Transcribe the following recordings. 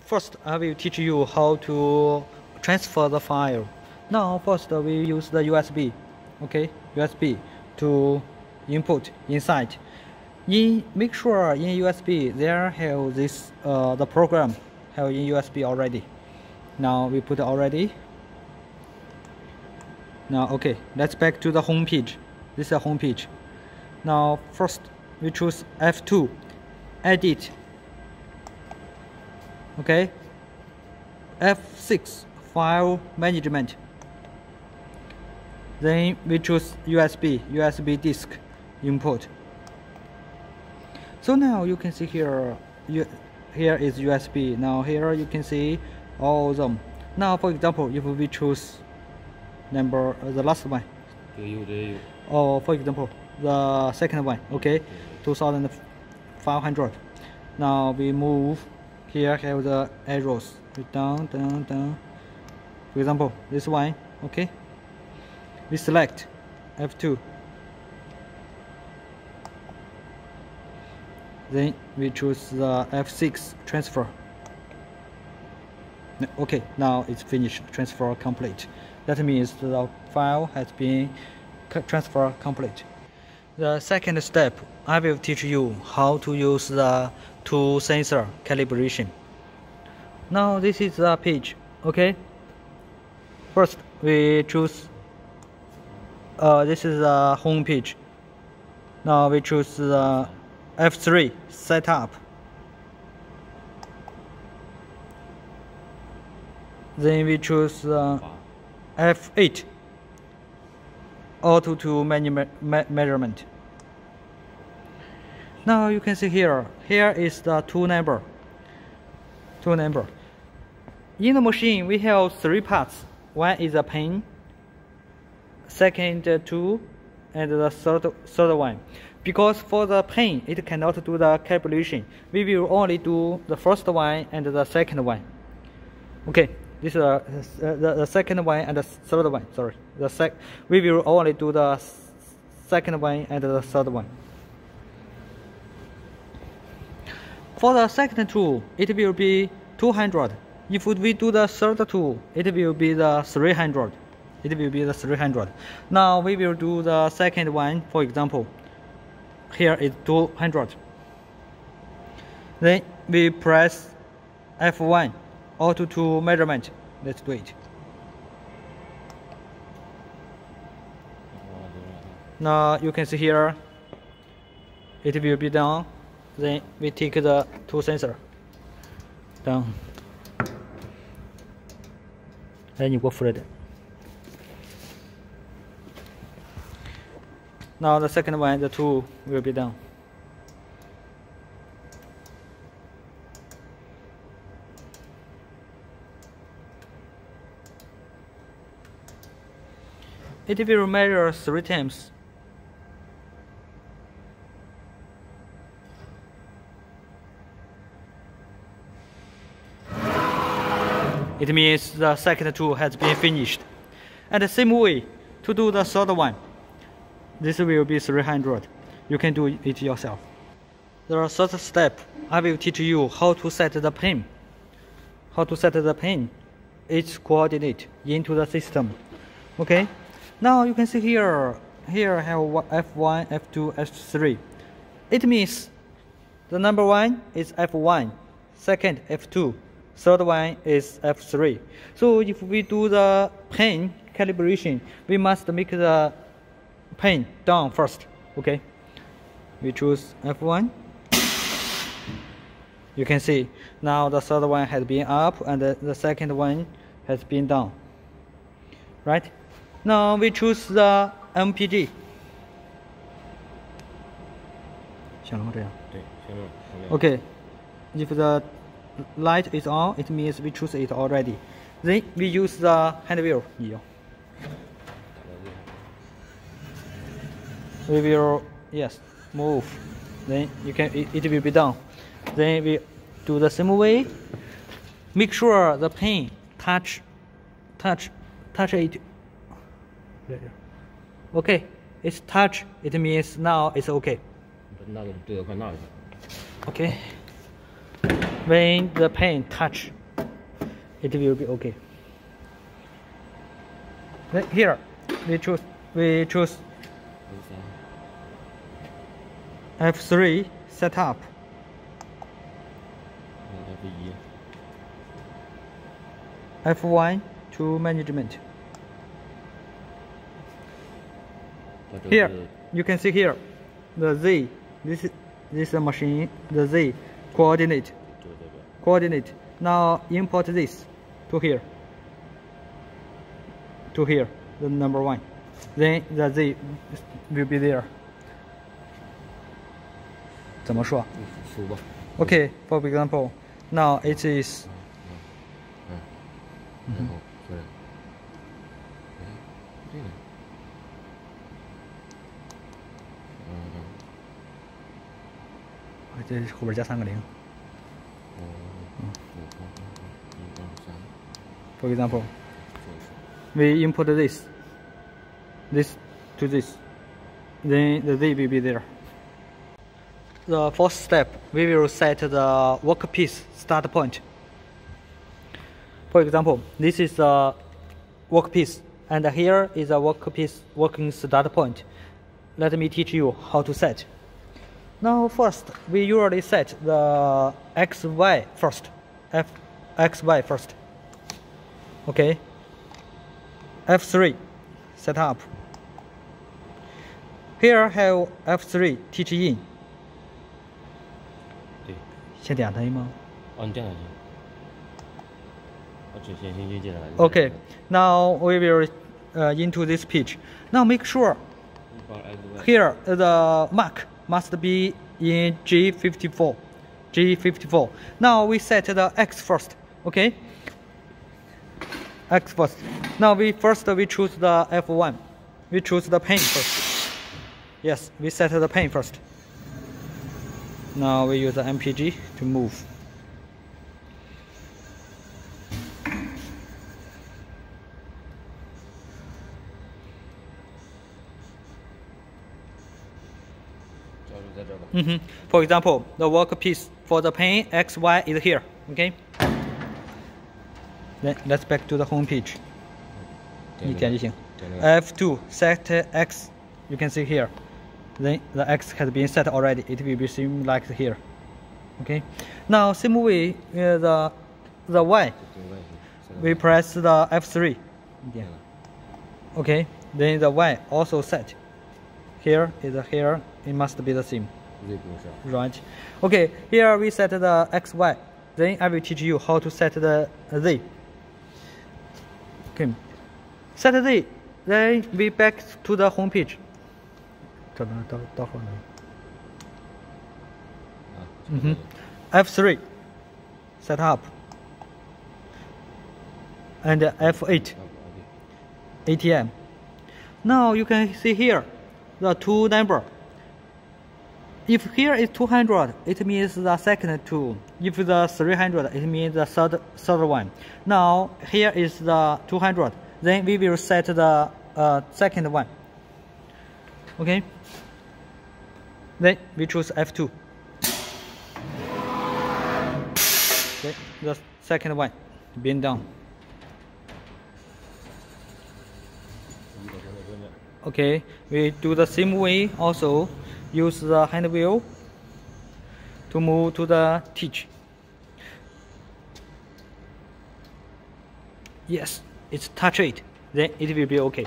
First, I will teach you how to transfer the file. Now, first we use the USB, okay, USB to input inside. Make sure in USB there have this the program have in USB already. Now we put already. Now okay, let's back to the home page. This is the home page. Now first we choose F2, edit. Okay, F6, file management. Then we choose USB disk input. So now you can see here, here is USB. Now here you can see all of them. Now for example, if we choose number the last one, or for example the second one, okay, 2500. Now we move here, have the arrows down, down, down. For example, this one, okay. We select F2, then we choose the F6 transfer. Okay, now it's finished, transfer complete. That means the file has been transfer complete. The second step, I will teach you how to use the two sensor calibration. Now this is the page, okay. First we choose this is the home page. Now we choose the F3 setup. Then we choose the F8 auto to measurement. Now you can see here. Here is the two number. In the machine we have three parts. One is a pin, second two, and the third one. Because for the pin it cannot do the calibration, we will only do the first one and the second one. Okay, this is the second one and the third one. Sorry, we will only do the second one and the third one. For the second tool, it will be 200. If we do the third tool, it will be the 300. It will be the 300. Now we will do the second one. For example, here is 200. Then we press F1, auto to measurement. Let's do it. Now you can see here, it will be down. Then we take the two sensor down. And you go further. Now the second one, the two will be down. It will measure three times. It means the second tool has been finished. And the same way to do the third one. This will be 300. You can do it yourself. The third step, I will teach you how to set the pin. How to set the pin, its coordinate into the system. Okay. Now you can see here. Here I have F1, F2, F3. It means the number one is F1, second F2, third one is F3. So if we do the pin calibration, we must make the pin down first, okay. We choose F1. You can see now the third one has been up and the second one has been down. Right? Now we choose the MPG. Okay. If the light is on, it means we choose it already. Then we use the hand wheel. We will, yes, move. Then you can, it will be down. Then we do the same way. Make sure the pin touch it. Okay, it's touch. It means now it's okay. Okay. when the pen touch, it will be okay. Then here we choose F3 setup. F1 to management. Here you can see here the Z. This is a machine, the Z coordinate. Now import this to here. To here, the number 1. Then the Z will be there. 怎么说? Okay, for example, now it is. For example, we import this to this, then the Z will be there. The fourth step, we will set the workpiece start point. For example, this is the workpiece, and here is a workpiece working start point. Let me teach you how to set. Now first, we usually set the XY first, XY first. Okay, F3 set up. Here have F3 teach in. 对，先点它吗？哦，你点它就。 Okay, now we will into this page. Now make sure here the mark must be in G54. G54. Now we set the X first. Okay. X first. Now we choose the F1. We choose the pen first. Yes, we set the pen first. Now we use the MPG to move. For example, the workpiece for the pen XY is here. Okay. Let's back to the home page. F2 set X. You can see here. Then the X has been set already. It will be same like here. Okay. Now same way the Y. We press the F3. Okay. Then the Y also set. Here is here. It must be the same. Right. Okay. Here we set the XY. Then I will teach you how to set the Z. Okay. Set Z. Then we back to the home page. F3. Set up. And F8. ATM. Now you can see here the two number. If here is 200, it means the second two. If the 300, it means the third one. Now here is the 200. Then we will set the second one. Okay. Then we choose F2. Okay, the second one being down. Okay, we do the same way also. Use the hand wheel to move to the teach. Yes, it's touch it, then it will be okay.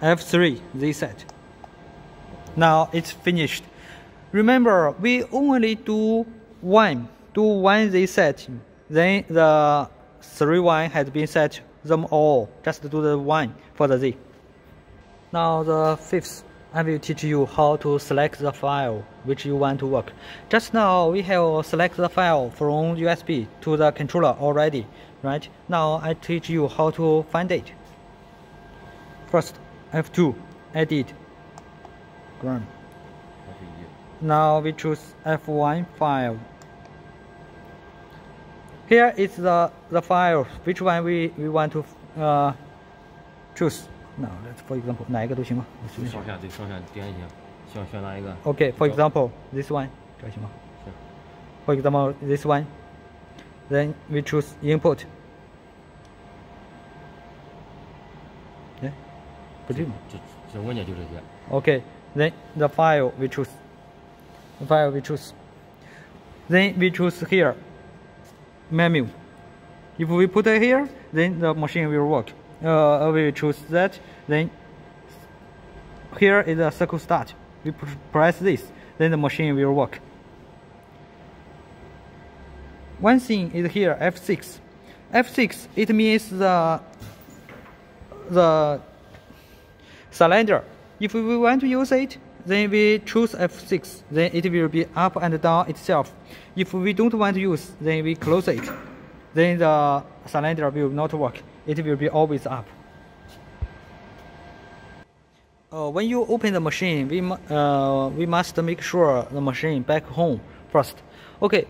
F3 reset. Now it's finished. Remember, we only do one reset. Then the 3 1 has been set them all. Just do the one for the Z. Now the fifth, I will teach you how to select the file which you want to work. Just now we have selected the file from USB to the controller already, right? Now I teach you how to find it. First, F2, edit, ground. Now we choose F1 file. Here is the file, which one we want to choose. Now, let's, for example, 哪一个都行吗？ Okay, for example, this one. For example, this one. Then we choose input. Yeah. Okay. Then the file we choose. Then we choose here. Menu. If we put it here, then the machine will work. We choose that. Then here is a circle start. We press this, then the machine will work. One thing is here F6. F6 it means the cylinder. If we want to use it, then we choose F6. Then it will be up and down itself. If we don't want to use, then we close it. Then the cylinder will not work. It will be always up. When you open the machine, we must make sure the machine back home first. Okay.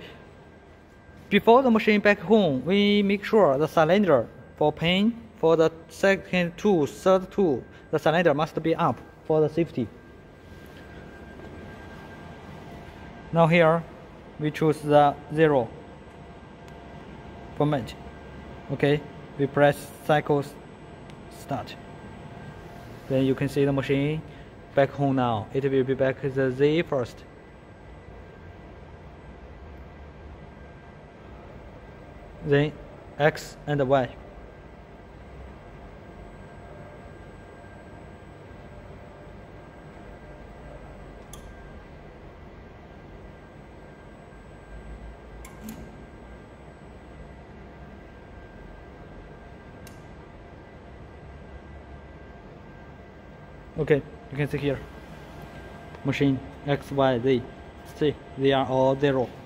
Before the machine back home, we make sure the cylinder for pin, for the second tool, third tool, the cylinder must be up for the safety. Now here, we choose the 0 format. Okay, we press cycle start. Then you can see the machine back home now. It will be back the Z first. Then X and Y. Okay, you can see here. Machine X, Y, Z. See, they are all 0.